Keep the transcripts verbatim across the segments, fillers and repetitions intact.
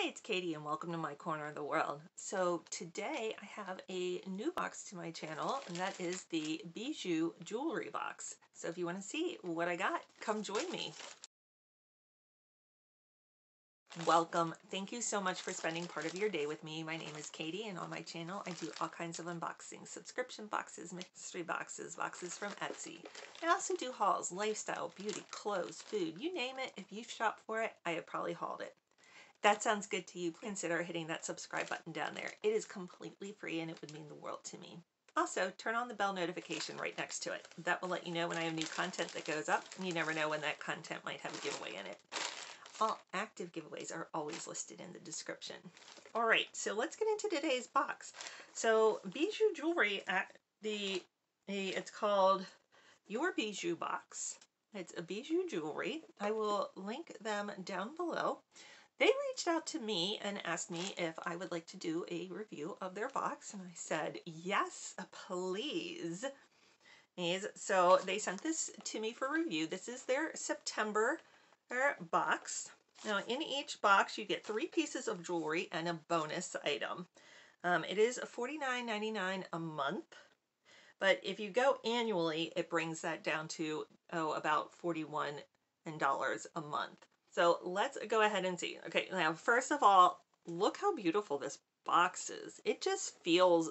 Hey, it's Katie and welcome to my corner of the world. So today I have a new box to my channel, and that is the Bijoux jewelry box. So if you want to see what I got, come join me. Welcome. Thank you so much for spending part of your day with me. My name is Katie, and on my channel I do all kinds of unboxings, subscription boxes, mystery boxes, boxes from Etsy. I also do hauls, lifestyle, beauty, clothes, food, you name it. If you've shopped for it, I have probably hauled it. That sounds good to you, consider hitting that subscribe button down there. It is completely free and it would mean the world to me. Also, turn on the bell notification right next to it. That will let you know when I have new content that goes up, and you never know when that content might have a giveaway in it. All active giveaways are always listed in the description. All right, so let's get into today's box. So Bijoux jewelry at the, it's called Your Bijoux Box. It's a Bijoux jewelry. I will link them down below. They reached out to me and asked me if I would like to do a review of their box, and I said, yes, please. So they sent this to me for review. This is their September box. Now, in each box, you get three pieces of jewelry and a bonus item. Um, it is forty-nine ninety-nine a month, but if you go annually, it brings that down to oh, about forty-one dollars a month. So let's go ahead and see. Okay, now first of all, look how beautiful this box is. It just feels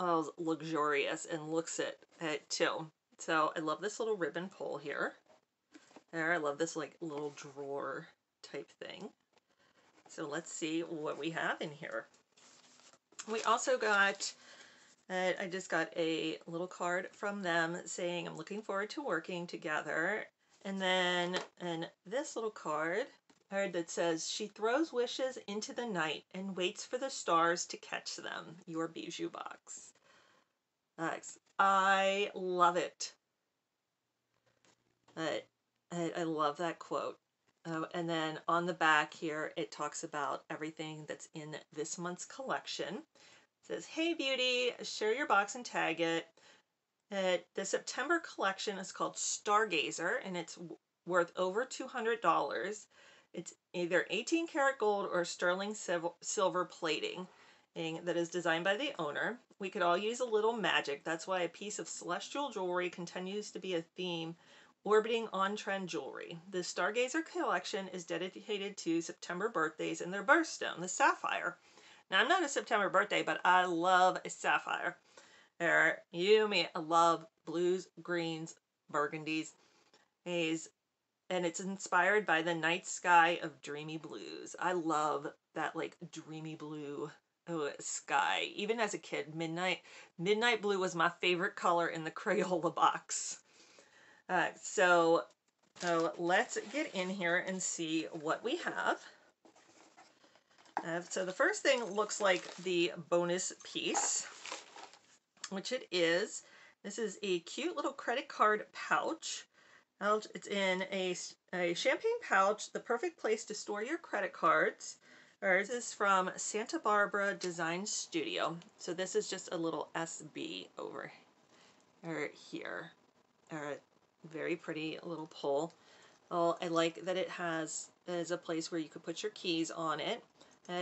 uh, luxurious and looks it, it too. So I love this little ribbon pull here. There, I love this like little drawer type thing. So let's see what we have in here. We also got, uh, I just got a little card from them saying, I'm looking forward to working together. And then and this little card that says, she throws wishes into the night and waits for the stars to catch them. Your Bijoux Box. Nice. I love it. I, I, I love that quote. Uh, and then on the back here, it talks about everything that's in this month's collection. It says, hey, beauty, share your box and tag it. Uh, the September collection is called Stargazer, and it's worth over two hundred dollars. It's either eighteen karat gold or sterling sil silver plating that is designed by the owner. We could all use a little magic. That's why a piece of celestial jewelry continues to be a theme, orbiting on-trend jewelry. The Stargazer collection is dedicated to September birthdays and their birthstone, the sapphire. Now, I'm not a September birthday, but I love a sapphire. There, you may love blues, greens, burgundies, haze, and it's inspired by the night sky of dreamy blues. I love that like dreamy blue oh, sky. Even as a kid, midnight midnight blue was my favorite color in the Crayola box. Uh, so, so let's get in here and see what we have. Uh, so the first thing looks like the bonus piece, which it is. This is a cute little credit card pouch. It's in a, a champagne pouch, the perfect place to store your credit cards. This is from Santa Barbara Design Studio. So this is just a little S B over here. Very pretty little pull. Oh, I like that it has is a place where you could put your keys on it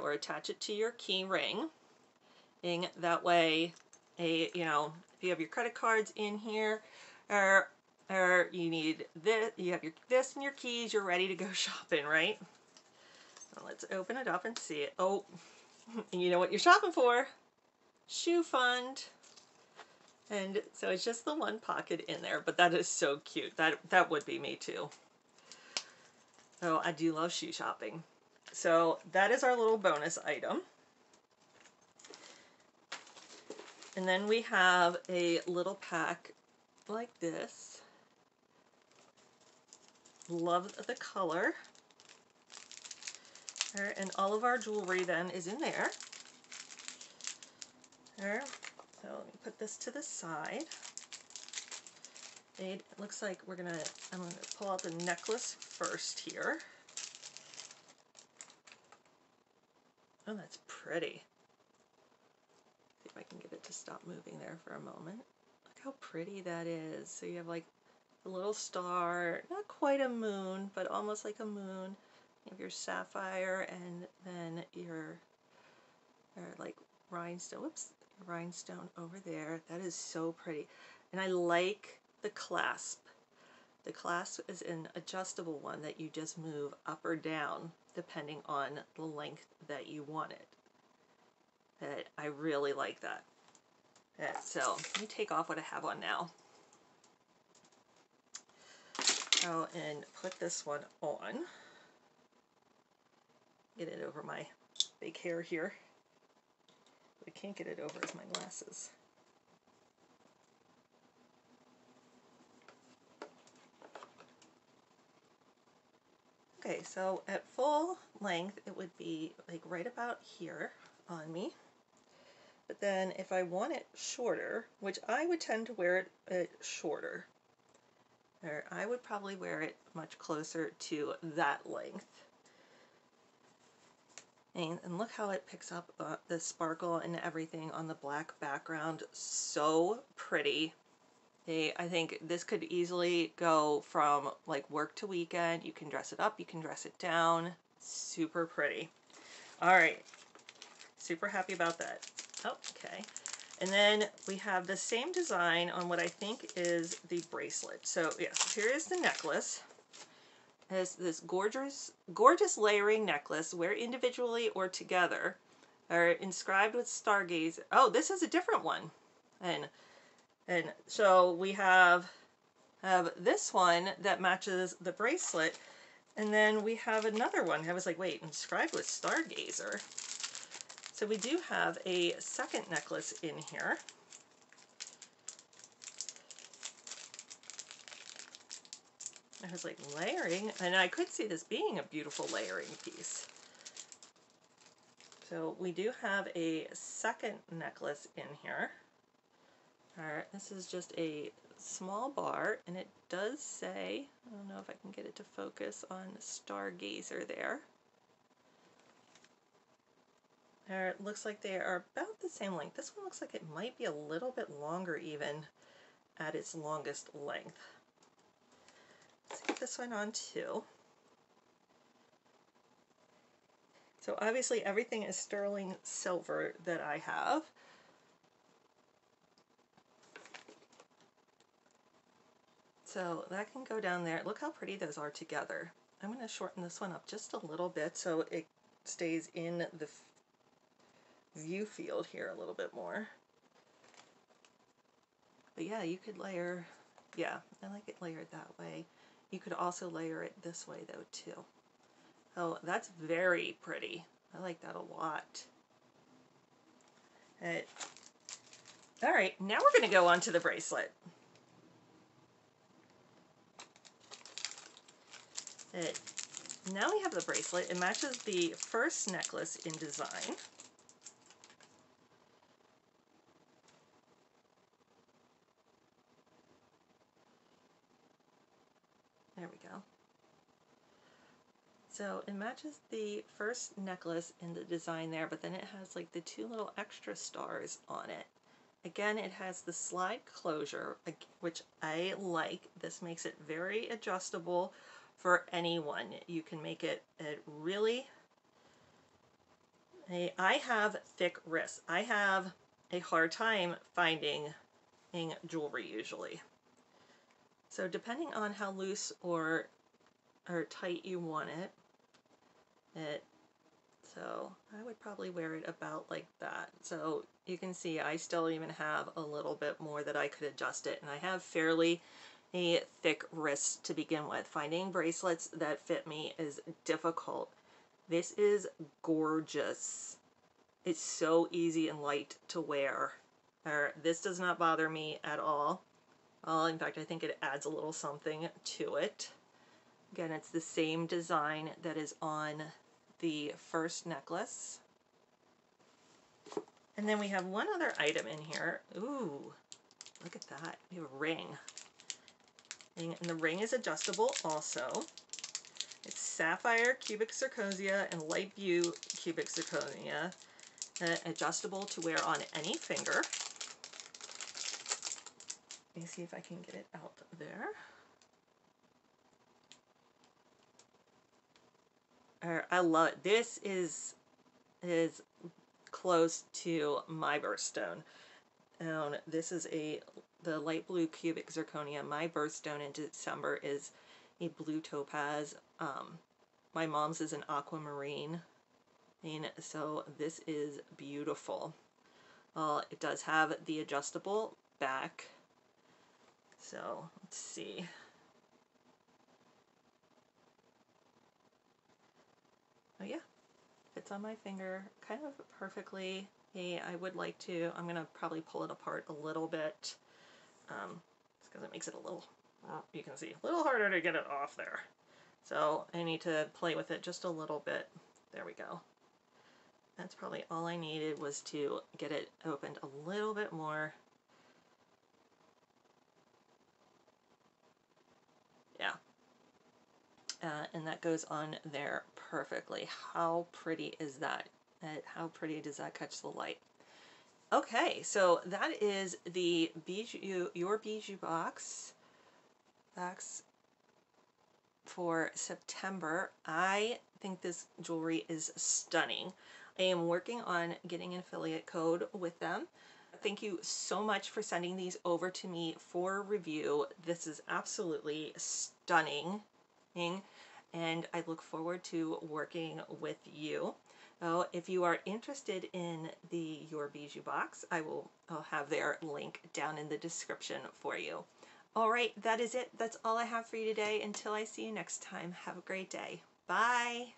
or attach it to your key ring. And that way, A, you know, if you have your credit cards in here, or, or you need this, you have your this and your keys, you're ready to go shopping, right? Now let's open it up and see it. Oh, and you know what you're shopping for? Shoe fund. And so it's just the one pocket in there, but that is so cute. That, that would be me too. Oh, I do love shoe shopping. So that is our little bonus item. And then we have a little pack like this. Love the color. There, and all of our jewelry then is in there. There. So let me put this to the side. It looks like we're gonna, I'm gonna pull out the necklace first here. Oh, that's pretty. If I can get it to stop moving there for a moment. Look how pretty that is. So you have like a little star, not quite a moon, but almost like a moon. You have your sapphire and then your, or like rhinestone, whoops, rhinestone over there. That is so pretty. And I like the clasp. The clasp is an adjustable one that you just move up or down depending on the length that you want it. But I really like that. So let me take off what I have on now. Oh, and put this one on. Get it over my big hair here. What I can't get it over is my glasses. Okay, so at full length, it would be like right about here on me. But then if I want it shorter, which I would tend to wear it, it shorter, or I would probably wear it much closer to that length. And, and look how it picks up uh, the sparkle and everything on the black background. So pretty. They, I think this could easily go from like work to weekend. You can dress it up, you can dress it down. Super pretty. All right, super happy about that. Oh, okay. And then we have the same design on what I think is the bracelet. So yes, here is the necklace. It has this gorgeous, gorgeous layering necklace, wear individually or together, are inscribed with Stargazer. Oh, this is a different one. And and so we have, have this one that matches the bracelet. And then we have another one. I was like, wait, inscribed with Stargazer. So we do have a second necklace in here. I was like layering, and I could see this being a beautiful layering piece. So we do have a second necklace in here. All right, this is just a small bar, and it does say, I don't know if I can get it to focus on Stargazer there. It looks like they are about the same length. This one looks like it might be a little bit longer even at its longest length. Let's get this one on too. So obviously everything is sterling silver that I have. So that can go down there. Look how pretty those are together. I'm going to shorten this one up just a little bit so it stays in the view field here a little bit more. But yeah, you could layer, yeah, I like it layered that way. You could also layer it this way though too. Oh, that's very pretty. I like that a lot. It, all right, now we're going to go on to the bracelet. It, now we have the bracelet. It matches the first necklace in design. There we go. So it matches the first necklace in the design there, but then it has like the two little extra stars on it. Again, it has the slide closure, which I like. This makes it very adjustable for anyone. You can make it, it really, a, I have thick wrists. I have a hard time finding jewelry usually. So depending on how loose or or tight you want it, it, so I would probably wear it about like that. So you can see I still even have a little bit more that I could adjust it, and I have fairly a thick wrist to begin with. Finding bracelets that fit me is difficult. This is gorgeous. It's so easy and light to wear. Or, this does not bother me at all. Well, in fact, I think it adds a little something to it. Again, it's the same design that is on the first necklace. And then we have one other item in here. Ooh, look at that. We have a ring. And the ring is adjustable also. It's sapphire, cubic zirconia, and light blue cubic zirconia. Uh, adjustable to wear on any finger. Let me see if I can get it out there. I love it. This is is close to my birthstone. Um, this is a the light blue cubic zirconia. My birthstone in December is a blue topaz. Um, my mom's is an aquamarine. And so this is beautiful. Uh, it does have the adjustable back. So let's see. Oh yeah, fits on my finger kind of perfectly. Hey, I would like to, I'm gonna probably pull it apart a little bit um, because it makes it a little, you can see, a little harder to get it off there. So I need to play with it just a little bit. There we go. That's probably all I needed was to get it opened a little bit more. Yeah. Uh, and that goes on there perfectly. How pretty is that? How pretty does that catch the light? Okay, so that is the Bijoux, Your Bijoux Box, box for September. I think this jewelry is stunning. I am working on getting an affiliate code with them. Thank you so much for sending these over to me for review. This is absolutely stunning. And I look forward to working with you. So if you are interested in the Your Bijoux Box, I will I'll have their link down in the description for you. All right, that is it. That's all I have for you today. Until I see you next time, have a great day. Bye.